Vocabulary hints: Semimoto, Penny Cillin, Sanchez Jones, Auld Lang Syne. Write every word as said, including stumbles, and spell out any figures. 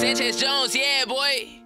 Sanchez Jones, yeah, boy.